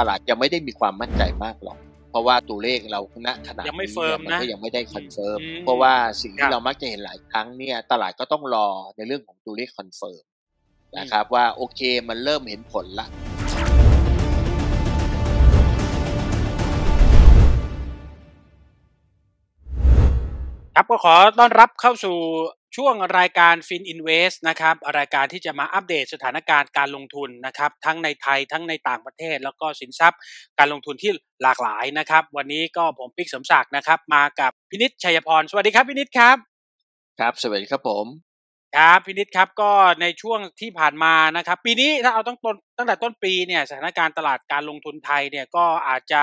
ตลาดยังไม่ได้มีความมั่นใจมากหรอกเพราะว่าตัวเลขเราณขณะนี้มันก็ยังไม่ได้คอนเฟิร์มเพราะว่าสิ่งที่เรามักจะเห็นหลายครั้งเนี่ยตลาดก็ต้องรอในเรื่องของตัวเลขคอนเฟิร์มนะครับว่าโอเคมันเริ่มเห็นผลละครับก็ขอต้อนรับเข้าสู่ช่วงรายการ FinInvest นะครับรายการที่จะมาอัปเดตสถานการณ์การลงทุนนะครับทั้งในไทยทั้งในต่างประเทศแล้วก็สินทรัพย์การลงทุนที่หลากหลายนะครับวันนี้ก็ผมปิ๊กเสริมศักดิ์นะครับมากับพินิจชัยพรสวัสดีครับพินิจครับครับสวัสดีครับผมครับพินิจครับก็ในช่วงที่ผ่านมานะครับปีนี้ถ้าเอาตั้งแต่ต้นปีเนี่ยสถานการณ์ตลาดการลงทุนไทยเนี่ยก็อาจจะ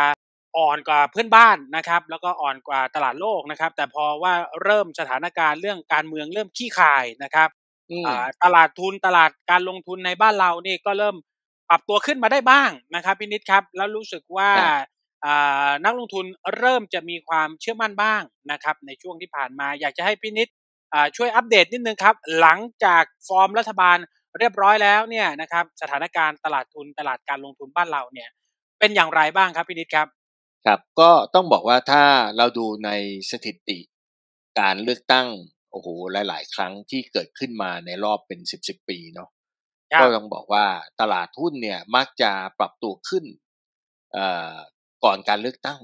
อ่อนกว่าเพื่อนบ้านนะครับแล้วก็อ่อนกว่าตลาดโลกนะครับแต่พอว่าเริ่มสถานการณ์เรื่องการเมืองเริ่มขี้คายนะครับตลาดทุนตลาดการลงทุนในบ้านเรานี่ก็เริ่มปรับตัวขึ้นมาได้บ้างนะครับพี่นิดครับแล้วรู้สึกว่านักลงทุนเริ่มจะมีความเชื่อมั่นบ้างนะครับในช่วงที่ผ่านมาอยากจะให้พี่นิดช่วยอัปเดตนิดนึงครับหลังจากฟอร์มรัฐบาลเรียบร้อยแล้วเนี่ยนะครับสถานการณ์ตลาดทุนตลาดการลงทุนบ้านเราเนี่ยเป็นอย่างไรบ้างครับพี่นิดครับครับก็ต้องบอกว่าถ้าเราดูในสถิติการเลือกตั้งโอ้โหหลายๆครั้งที่เกิดขึ้นมาในรอบเป็น10ปีเนาะก็ต้องบอกว่าตลาดหุ้นเนี่ยมักจะปรับตัวขึ้นก่อนการเลือกตั้ง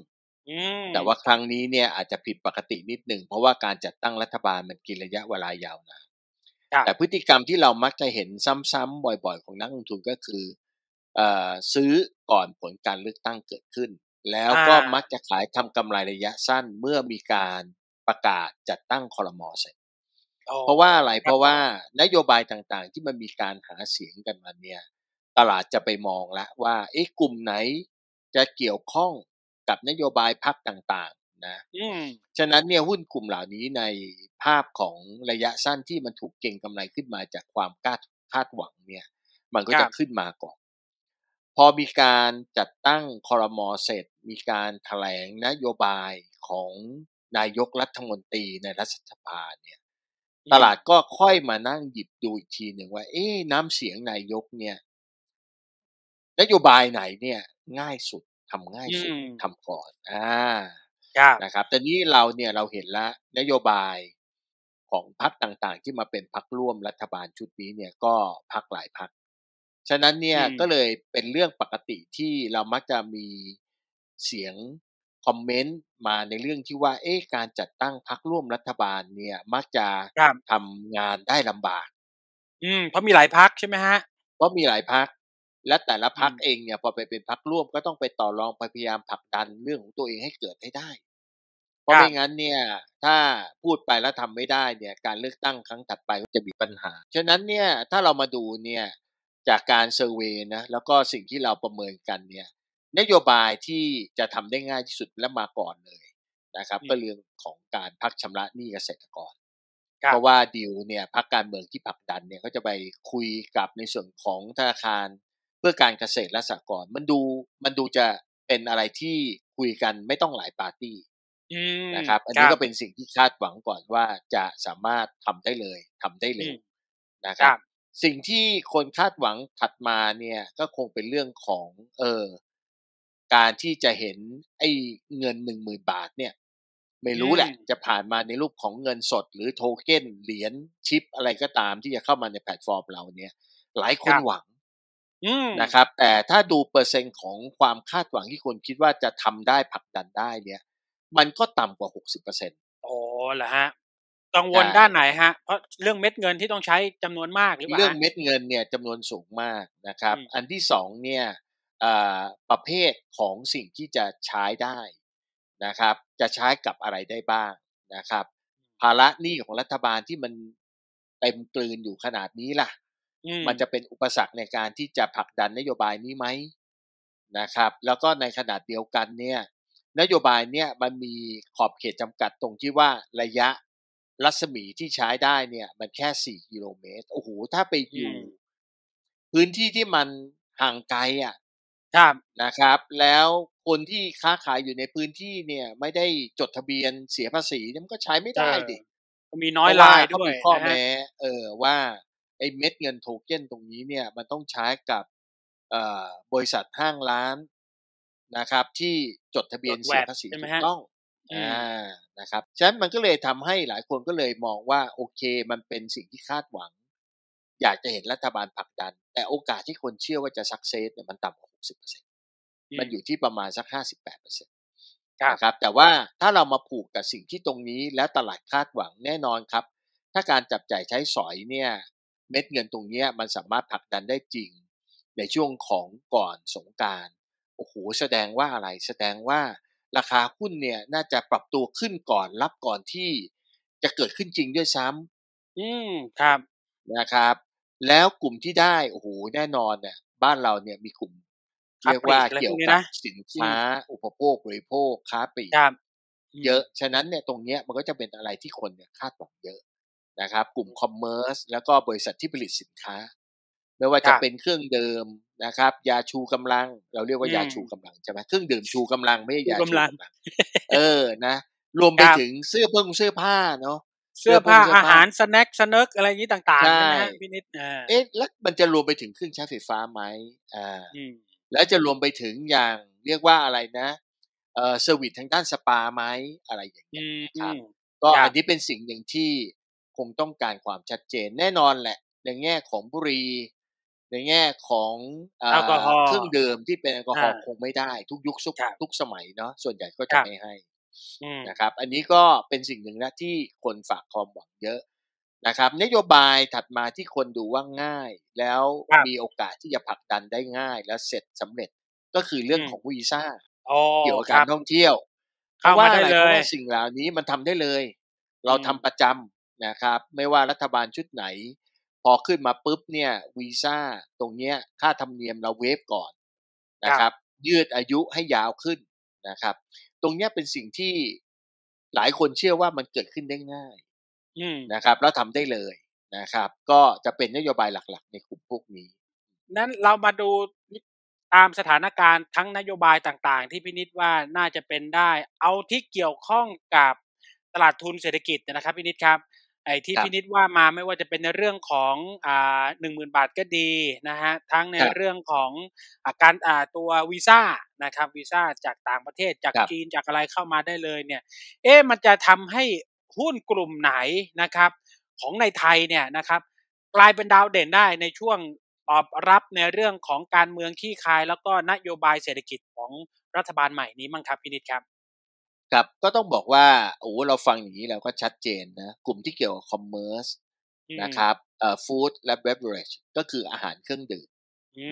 แต่ว่าครั้งนี้เนี่ยอาจจะผิดปกตินิดหนึ่งเพราะว่าการจัดตั้งรัฐบาลมันกินระยะเวลายาวนานแต่พฤติกรรมที่เรามักจะเห็นซ้ำๆบ่อยๆของนักลงทุนก็คือซื้อก่อนผลการเลือกตั้งเกิดขึ้นแล้วก็มักจะขายทำกำไรระยะสั้นเมื่อมีการประกาศจัดตั้งครม.เสร็จเพราะว่าอะไรเพราะว่านโยบายต่างๆที่มันมีการหาเสียงกันมาเนี่ยตลาดจะไปมองละว่าไอ้กลุ่มไหนจะเกี่ยวข้องกับนโยบายพรรคต่างๆนะฉะนั้นเนี่ยหุ้นกลุ่มเหล่านี้ในภาพของระยะสั้นที่มันถูกเก็งกำไรขึ้นมาจากความคาดหวังเนี่ยมันก็จะขึ้นมาก่อนพอมีการจัดตั้งครม.เสร็จมีการแถลงนโยบายของนายกรัฐมนตรีในรัฐสภาเนี่ยตลาดก็ค่อยมานั่งหยิบดูอีกทีหนึ่งว่าเอ๊ะน้ำเสียงนายกเนี่ยนโยบายไหนเนี่ยง่ายสุดทำง่ายสุดทำก่อนนะครับแต่นี้เราเนี่ยเราเห็นละนโยบายของพรรคต่างๆที่มาเป็นพรรคร่วมรัฐบาลชุดนี้เนี่ยก็พรรคหลายพรรคฉะนั้นเนี่ยก็เลยเป็นเรื่องปกติที่เรามักจะมีเสียงคอมเมนต์มาในเรื่องที่ว่าเอ๊ะการจัดตั้งพรรคร่วมรัฐบาลเนี่ยมักจะทำงานได้ลำบากเพราะมีหลายพรรคใช่ไหมฮะเพราะมีหลายพรรคและแต่ละพรรคเองเนี่ยพอไปเป็นพรรคร่วมก็ต้องไปต่อรองพยายามผลักดันเรื่องของตัวเองให้เกิดให้ได้เพราะไม่งั้นเนี่ยถ้าพูดไปแล้วทำไม่ได้เนี่ยการเลือกตั้งครั้งถัดไปก็จะมีปัญหาฉะนั้นเนี่ยถ้าเรามาดูเนี่ยจากการเซอร์เวย์นะแล้วก็สิ่งที่เราประเมินกันเนี่ยนโยบายที่จะทำได้ง่ายที่สุดและมาก่อนเลยนะครับก็เรื่องของการพักชำระหนี้เกษตรกรเพราะว่าดิวเนี่ยพรรคการเมืองที่ผลักดันเนี่ยเขาจะไปคุยกับในส่วนของธนาคารเพื่อการเกษตรและสหกรณ์มันดูจะเป็นอะไรที่คุยกันไม่ต้องหลายปาร์ตี้นะครับอันนี้ก็เป็นสิ่งที่คาดหวังก่อนว่าจะสามารถทำได้เลยนะครับสิ่งที่คนคาดหวังถัดมาเนี่ยก็คงเป็นเรื่องของการที่จะเห็นไอ้เงิน 10,000 บาทเนี่ยไม่รู้แหละจะผ่านมาในรูปของเงินสดหรือโทเก้นเหรียญชิปอะไรก็ตามที่จะเข้ามาในแพลตฟอร์มเราเนี่ยหลายคนหวังนะครับแต่ถ้าดูเปอร์เซ็นต์ของความคาดหวังที่คนคิดว่าจะทำได้ผลักดันได้เนี่ยมันก็ต่ำกว่า 60% อ๋อเหรอฮะกังวลด้านไหนฮะเพราะเรื่องเม็ดเงินที่ต้องใช้จำนวนมากหรือเปล่าเรื่องเม็ดเงินเนี่ยจำนวนสูงมากนะครับอันที่สองเนี่ยประเภทของสิ่งที่จะใช้ได้นะครับจะใช้กับอะไรได้บ้างนะครับภาระหนี้ของรัฐบาลที่มันเต็มกลืนอยู่ขนาดนี้ล่ะมันจะเป็นอุปสรรคในการที่จะผลักดันนโยบายนี้ไหมนะครับแล้วก็ในขนาดเดียวกันเนี่ยนโยบายเนี่ยมันมีขอบเขตจำกัดตรงที่ว่าระยะรัศมีที่ใช้ได้เนี่ยมันแค่4กิโลเมตรโอ้โหถ้าไปอยู่พื้นที่ที่มันห่างไกลอ่ะนะครับแล้วคนที่ค้าขายอยู่ในพื้นที่เนี่ยไม่ได้จดทะเบียนเสียภาษีมันก็ใช้ไม่ได้ดิมีน้อยรายด้วยข้อแม้ว่าไอ้เม็ดเงินโทเก้นตรงนี้เนี่ยมันต้องใช้กับบริษัทห้างร้าน นะครับที่จดทะเบียนเสียภาษีถูกต้องนะครับฉะนั้นมันก็เลยทำให้หลายคนก็เลยมองว่าโอเคมันเป็นสิ่งที่คาดหวังอยากจะเห็นรัฐบาลผลักดันแต่โอกาสที่คนเชื่อว่าจะซักเซสเนี่ยมันต่ำกว่า 60% มันอยู่ที่ประมาณสัก 58% นะครับแต่ว่าถ้าเรามาผูกกับสิ่งที่ตรงนี้และตลาดคาดหวังแน่นอนครับถ้าการจับจ่ายใช้สอยเนี่ยเม็ดเงินตรงนี้มันสามารถผลักดันได้จริงในช่วงของก่อนสงกรานต์โอ้โหแสดงว่าอะไรแสดงว่าราคาหุ้นเนี่ยน่าจะปรับตัวขึ้นก่อนรับก่อนที่จะเกิดขึ้นจริงด้วยซ้ำครับนะครับแล้วกลุ่มที่ได้โอ้โหแน่นอนเนี่ยบ้านเราเนี่ยมีกลุ่มเรียกว่าเกี่ยวกับสินค้าอุปโภคบริโภคค้าปลีกเยอะฉะนั้นเนี่ยตรงเนี้ยมันก็จะเป็นอะไรที่คนเนี่ยคาดหวังเยอะนะครับกลุ่มคอมเมอร์สแล้วก็บริษัทที่ผลิตสินค้าไม่ว่าจะเป็นเครื่องดื่มนะครับยาชูกำลังเราเรียกว่ายาชูกำลังใช่ไหมเครื่องดื่มชูกำลังไม่ใช่ยาชูกำลังนะรวมไปถึงเสื้อผ้าเนาะเสื้อผ้าอาหารสแน็คสเนิร์กอะไรอย่างนี้ต่างๆใช่ไหมพี่นิดแล้วมันจะรวมไปถึงเครื่องใช้ไฟฟ้าไหมแล้วจะรวมไปถึงอย่างเรียกว่าอะไรนะเซอร์วิสทางด้านสปาไหมอะไรอย่างเงี้ยครับก็อันนี้เป็นสิ่งหนึ่งที่คงต้องการความชัดเจนแน่นอนแหละในแง่ของบุหรี่ในแง่ของเครื่องดื่มที่เป็นแอลกอฮอล์คงไม่ได้ทุกยุคทุกสมัยเนาะส่วนใหญ่ก็จะไม่ให้นะครับอันนี้ก็เป็นสิ่งหนึ่งนะที่คนฝากความหวังเยอะนะครับนโยบายถัดมาที่คนดูว่าง่ายแล้วมีโอกาสที่จะผลักดันได้ง่ายและเสร็จสำเร็จก็คือเรื่องของวีซ่าเกี่ยวกับการท่องเที่ยวเพราะว่าอะไรเพราะว่าสิ่งเหล่านี้มันทำได้เลยเราทำประจำนะครับไม่ว่ารัฐบาลชุดไหนพอขึ้นมาปุ๊บเนี่ยวีซ่าตรงเนี้ยค่าธรรมเนียมเราเวฟก่อนนะครับยืดอายุให้ยาวขึ้นนะครับตรงเนี้ยเป็นสิ่งที่หลายคนเชื่อว่ามันเกิดขึ้นได้ง่ายนะครับแล้วทำได้เลยนะครับก็จะเป็นนโยบายหลักๆในกลุ่มพวกนี้นั้นเรามาดูตามสถานการณ์ทั้งนโยบายต่างๆที่พี่นิดว่าน่าจะเป็นได้เอาที่เกี่ยวข้องกับตลาดทุนเศรษฐกิจนะครับพี่นิดครับไอ้ที่พี่นิดว่ามาไม่ว่าจะเป็นในเรื่องของ10,000 บาทก็ดีนะฮะทั้งในเรื่องของการตัววีซ่านะครับวีซ่าจากต่างประเทศจากจีนจากอะไรเข้ามาได้เลยเนี่ยมันจะทำให้หุ้นกลุ่มไหนนะครับของในไทยเนี่ยนะครับกลายเป็นดาวเด่นได้ในช่วงตอบรับในเรื่องของการเมืองขี้คายแล้วก็นโยบายเศรษฐกิจของรัฐบาลใหม่นี้มั้งครับพี่นิดครับครับก็ต้องบอกว่าโอ้เราฟังอย่างนี้แล้วก็ชัดเจนนะกลุ่มที่เกี่ยวกับคอมเมอร์สนะครับฟู้ดและเบเวอเรจก็คืออาหารเครื่องดื่ม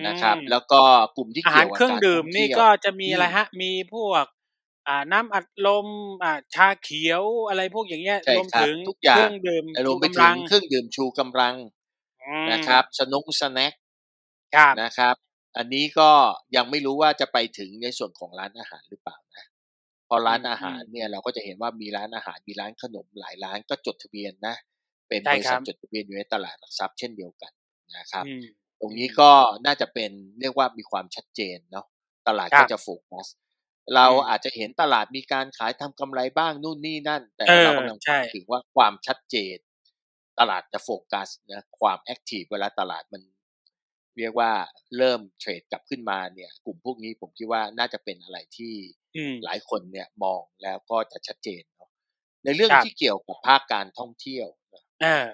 นะครับแล้วก็กลุ่มที่เกี่ยวกับอาหารเครื่องดื่มนี่ก็จะมีอะไรฮะมีพวกน้ำอัดลมชาเขียวอะไรพวกอย่างเงี้ยรวมถึงเครื่องดื่มรวมไปถึงเครื่องดื่มชูกำลังนะครับสแน็คนะครับอันนี้ก็ยังไม่รู้ว่าจะไปถึงในส่วนของร้านอาหารหรือเปล่านะพอร้านอาหารเนี่ยเราก็จะเห็นว่ามีร้านอาหารมีร้านขนมหลายร้านก็จดทะเบียนนะเป็นบริษัทจดทะเบียนอยู่ในตลาดหลักทรัพย์เช่นเดียวกันนะครับตรงนี้ก็น่าจะเป็นเรียกว่ามีความชัดเจนเนาะตลาดก็จะโฟกัสเราอาจจะเห็นตลาดมีการขายทำกำไรบ้างนู่นนี่นั่นแต่เรากำลังถึงว่าความชัดเจนตลาดจะโฟกัสนะความแอคทีฟเวลาตลาดมันเรียกว่าเริ่มเทรดกลับขึ้นมาเนี่ยกลุ่มพวกนี้ผมคิดว่าน่าจะเป็นอะไรที่หลายคนเนี่ยมองแล้วก็จะชัดเจนเนาะในเรื่องที่เกี่ยวกับภาคการท่องเที่ยว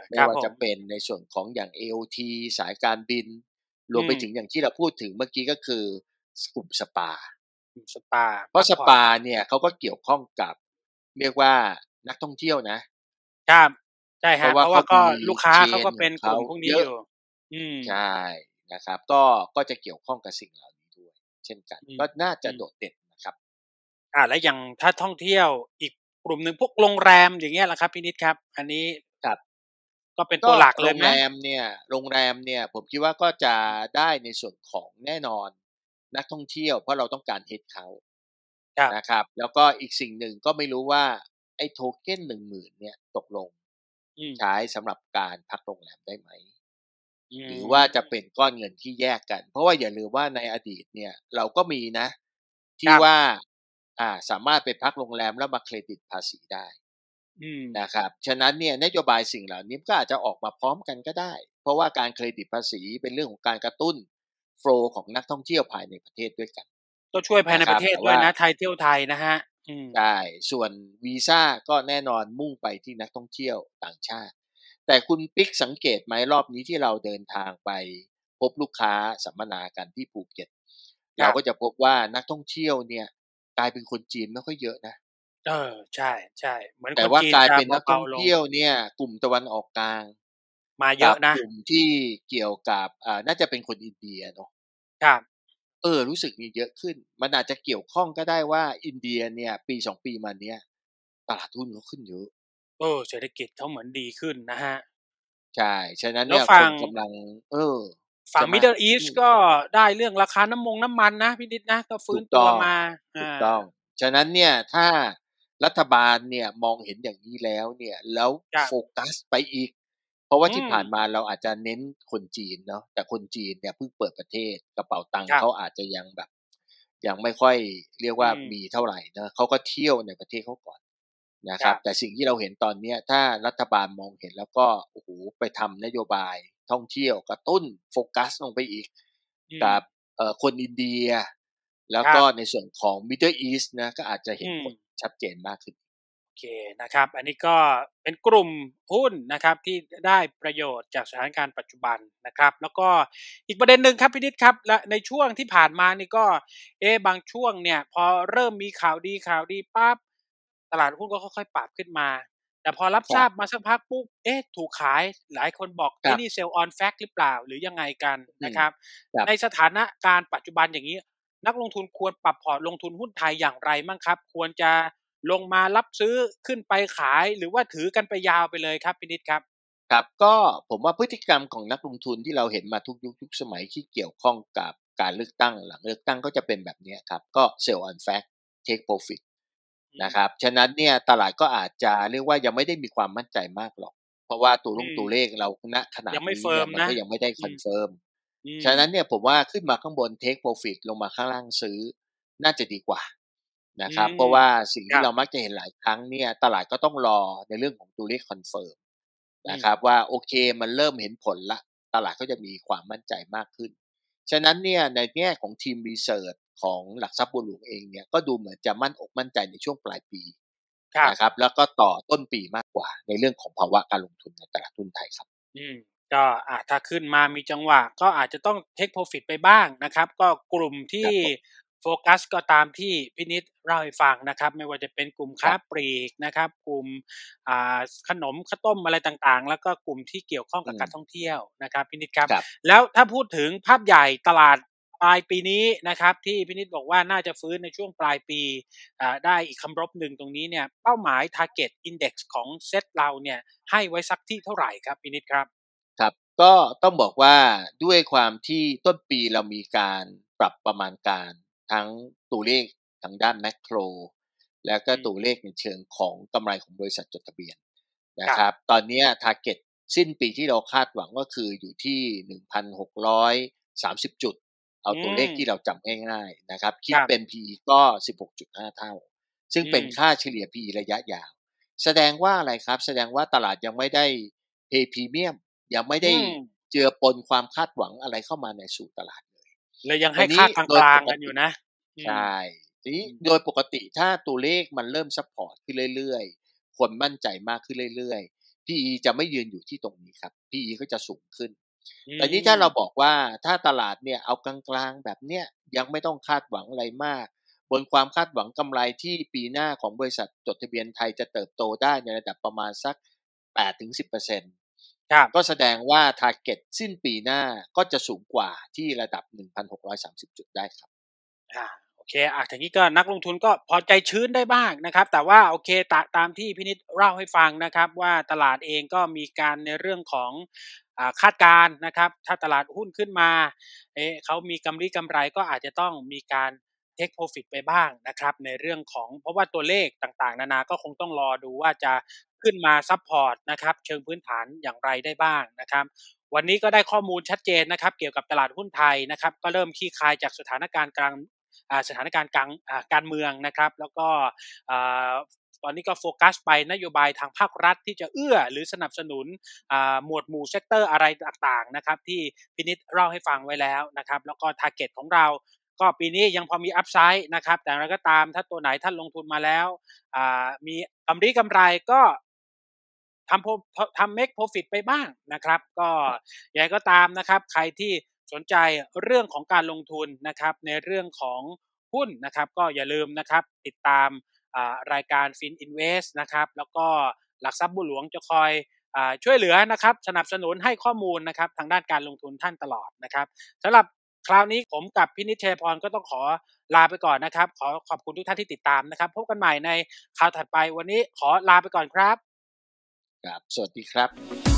ไม่ว่าจะเป็นในส่วนของอย่าง AOT สายการบินรวมไปถึงอย่างที่เราพูดถึงเมื่อกี้ก็คือกลุ่มสปาเพราะสปาเนี่ยเขาก็เกี่ยวข้องกับเรียกว่านักท่องเที่ยวนะครับใช่ฮะเพราะว่าก็ลูกค้าเขาก็เป็นกลุ่มพวกนี้อยู่ใช่นะครับก็จะเกี่ยวข้องกับสิ่งเหล่านี้ด้วยเช่นกันก็น่าจะโดดเด่นนะครับและอย่างถ้าท่องเที่ยวอีกกลุ่มหนึ่งพวกโรงแรมอย่างเงี้ยแหละครับพี่นิดครับอันนี้ก็เป็นตัวหลักเลยนะโรงแรมเนี่ยผมคิดว่าก็จะได้ในส่วนของแน่นอนนักท่องเที่ยวเพราะเราต้องการเฮดเขานะครับแล้วก็อีกสิ่งหนึ่งก็ไม่รู้ว่าไอ้โทเก้น 10,000 เนี่ยตกลงใช้สำหรับการพักโรงแรมได้ไหมหรือว่าจะเป็นก้อนเงินที่แยกกันเพราะว่าอย่าลืมว่าในอดีตเนี่ยเราก็มีนะที่ว่าสามารถไปพักโรงแรมแล้วมาเครดิตภาษีได้นะครับฉะนั้นเนี่ยนโยบายสิ่งเหล่านี้ก็อาจจะออกมาพร้อมกันก็ได้เพราะว่าการเครดิตภาษีเป็นเรื่องของการกระตุ้นโฟลว์ของนักท่องเที่ยวภายในประเทศด้วยกัน ก็ช่วยภายในประเทศด้วยนะไทยเที่ยวไทยนะฮะใช่ส่วนวีซ่าก็แน่นอนมุ่งไปที่นักท่องเที่ยวต่างชาติแต่คุณปิ๊กสังเกตไหมรอบนี้ที่เราเดินทางไปพบลูกค้าสัมมนากันที่ภูเก็ตเราก็จะพบว่านักท่องเที่ยวเนี่ยกลายเป็นคนจีนไม่ค่อยเยอะนะใช่ใช่เหมือนแต่ว่ากลายเป็นนักท่องเที่ยวเนี่ยกลุ่มตะวันออกกลางมาเยอะนะกลุ่มที่เกี่ยวกับน่าจะเป็นคนอินเดียเนาะครับรู้สึกมีเยอะขึ้นมันอาจจะเกี่ยวข้องก็ได้ว่าอินเดียเนี่ยปี2 ปีมาเนี้ยตลาดหุ้นเขาขึ้นเยอะเศรษฐกิจเขาเหมือนดีขึ้นนะฮะใช่ฉะนั้นเนี่ยคนกำลังฝั่ง Middle East ก็ได้เรื่องราคาน้ำมันนะพี่นิดนะก็ฟื้นตัวมาถูกต้องฉะนั้นเนี่ยถ้ารัฐบาลเนี่ยมองเห็นอย่างนี้แล้วเนี่ยแล้วโฟกัสไปอีกเพราะว่าที่ผ่านมาเราอาจจะเน้นคนจีนเนาะแต่คนจีนเนี่ยเพิ่งเปิดประเทศกระเป๋าตังค์เขาอาจจะยังแบบยังไม่ค่อยเรียกว่ามีเท่าไหร่นะเขาก็เที่ยวในประเทศเขาก่อนนะครับแต่สิ่งที่เราเห็นตอนนี้ถ้ารัฐบาลมองเห็นแล้วก็โอ้โหไปทำนโยบายท่องเที่ยวกระตุ้นโฟกัสลงไปอีกกับคนอินเดียแล้วก็ในส่วนของ Middle East นะก็อาจจะเห็นผลชัดเจนมากขึ้นโอเคนะครับอันนี้ก็เป็นกลุ่มหุ้นนะครับที่ได้ประโยชน์จากสถานการณ์ปัจจุบันนะครับแล้วก็อีกประเด็นหนึ่งครับพี่นิดครับและในช่วงที่ผ่านมานี่ก็บางช่วงเนี่ยพอเริ่มมีข่าวดีปั๊บตลาดหุ้นก็ค่อยๆปรับขึ้นมาแต่พอรับทราบมาสักพักปุ๊บถูกขายหลายคนบอกนี่เซลล์ออนแฟกต์หรือเปล่าหรือยังไงกันนะครับในสถานการณ์ปัจจุบันอย่างนี้นักลงทุนควรปรับพอร์ตลงทุนหุ้นไทยอย่างไรมั่งครับควรจะลงมารับซื้อขึ้นไปขายหรือว่าถือกันไปยาวไปเลยครับพี่นิดครับครับก็ผมว่าพฤติกรรมของนักลงทุนที่เราเห็นมาทุกยุคทุกสมัยที่เกี่ยวข้องกับการเลือกตั้งหลังเลือกตั้งก็จะเป็นแบบนี้ครับก็เซลล์ออนแฟกต์เทคโปรฟิตนะครับฉะนั้นเนี่ยตลาดก็อาจจะเรียกว่ายังไม่ได้มีความมั่นใจมากหรอกเพราะว่าตัวเลขเราณขณะนี้มันก็ยังไม่ได้คอนเฟิร์มฉะนั้นเนี่ยผมว่าขึ้นมาข้างบนเทคโปรฟิตลงมาข้างล่างซื้อน่าจะดีกว่านะครับเพราะว่าสิ่งที่เรามักจะเห็นหลายครั้งเนี่ยตลาดก็ต้องรอในเรื่องของตัวเลขคอนเฟิร์มนะครับว่าโอเคมันเริ่มเห็นผลละตลาดก็จะมีความมั่นใจมากขึ้นฉะนั้นเนี่ยในแง่ของทีมรีเสิร์ชของหลักทรัพย์บัวหลวงเองเนี่ยก็ดูเหมือนจะมั่นอกมั่นใจในช่วงปลายปีนะครับแล้วก็ต่อต้นปีมากกว่าในเรื่องของภาวะการลงทุนในตลาดหุ้นไทยครับก็ถ้าขึ้นมามีจังหวะก็อาจจะต้องเทคโปรฟิตไปบ้างนะครับก็กลุ่มที่โฟกัสก็ตามที่พี่นิดเล่าให้ฟังนะครับไม่ว่าจะเป็นกลุ่มค้าปลีกนะครับกลุ่มขนมข้าวต้มอะไรต่างๆแล้วก็กลุ่มที่เกี่ยวข้องกับการท่องเที่ยวนะครับพี่นิดครับแล้วถ้าพูดถึงภาพใหญ่ตลาดปลายปีนี้นะครับที่พี่นิดบอกว่าน่าจะฟื้นในช่วงปลายปีได้อีกคำรบหนึ่งตรงนี้เนี่ยเป้าหมาย Target Index ของเซ็ตเราเนี่ยให้ไว้สักที่เท่าไหร่ครับพี่นิดครับครับก็ต้องบอกว่าด้วยความที่ต้นปีเรามีการปรับประมาณการทั้งตัวเลขทางด้านแมคโครแล้วก็ตัวเลขในเชิงของกำไรของบริษัทจดทะเบียนนะครับตอนนี้ Target สิ้นปีที่เราคาดหวังก็คืออยู่ที่ 1,630 จุดเอาตัวเลขที่เราจำง่ายๆนะครับคิดเป็น PE ก็ 16.5 เท่าซึ่งเป็นค่าเฉลี่ย PE ระยะยาวแสดงว่าอะไรครับแสดงว่าตลาดยังไม่ได้เพย์พรีเมียมยังไม่ได้เจือปนความคาดหวังอะไรเข้ามาในสู่ตลาดเลยและยังให้ค่ากลางๆกันอยู่นะใช่ทีนี้โดยปกติถ้าตัวเลขมันเริ่มซัพพอร์ตขึ้นเรื่อยๆคนมั่นใจมากขึ้นเรื่อยๆ PE จะไม่ยืนอยู่ที่ตรงนี้ครับ PE ก็จะสูงขึ้นแต่นี้ถ้าเราบอกว่าถ้าตลาดเนี่ยเอากลางๆแบบเนี้ยยังไม่ต้องคาดหวังอะไรมากบนความคาดหวังกำไรที่ปีหน้าของบริษัทจดทะเบียนไทยจะเติบโตได้ในระดับประมาณสัก 8-10% ครับก็แสดงว่า Target สิ้นปีหน้าก็จะสูงกว่าที่ระดับ 1,630 จุดได้ครับโอเคถึงนี้ก็นักลงทุนก็พอใจชื้นได้บ้างนะครับแต่ว่าโอเคตามที่พี่นิดเล่าให้ฟังนะครับว่าตลาดเองก็มีการในเรื่องของคาดการณ์นะครับถ้าตลาดหุ้นขึ้นมาเขามีกำไรก็อาจจะต้องมีการเทคโปรฟิตไปบ้างนะครับในเรื่องของเพราะว่าตัวเลขต่างๆนานาก็คงต้องรอดูว่าจะขึ้นมาซัพพอร์ตนะครับเชิงพื้นฐานอย่างไรได้บ้างนะครับวันนี้ก็ได้ข้อมูลชัดเจนนะครับเกี่ยวกับตลาดหุ้นไทยนะครับก็เริ่มคลี่คลายจากสถานการณ์การเมืองนะครับแล้วก็ตอนนี้ก็โฟกัสไปนโยบายทางภาครัฐที่จะเอื้อหรือสนับสนุนหมวดหมู่เซกเตอร์อะไรต่างๆนะครับที่พี่นิดเล่าให้ฟังไว้แล้วนะครับแล้วก็ Target ของเรา ก็ปีนี้ยังพอมีอัพไซด์นะครับแต่เราก็ตามถ้าตัวไหนท่านลงทุนมาแล้วมีกำไรก็ทำ make profit ไปบ้างนะครับก็อย่างไรก็ตามนะครับใครที่สนใจเรื่องของการลงทุนนะครับในเรื่องของหุ้นนะครับก็อย่าลืมนะครับติดตามรายการ FinInvest นะครับแล้วก็หลักทรัพย์บัวหลวงจะคอยช่วยเหลือนะครับสนับสนุนให้ข้อมูลนะครับทางด้านการลงทุนท่านตลอดนะครับสำหรับคราวนี้ผมกับพินิจ ชัยพรก็ต้องขอลาไปก่อนนะครับขอขอบคุณทุกท่านที่ติดตามนะครับพบกันใหม่ในคราวถัดไปวันนี้ขอลาไปก่อนครับครับสวัสดีครับ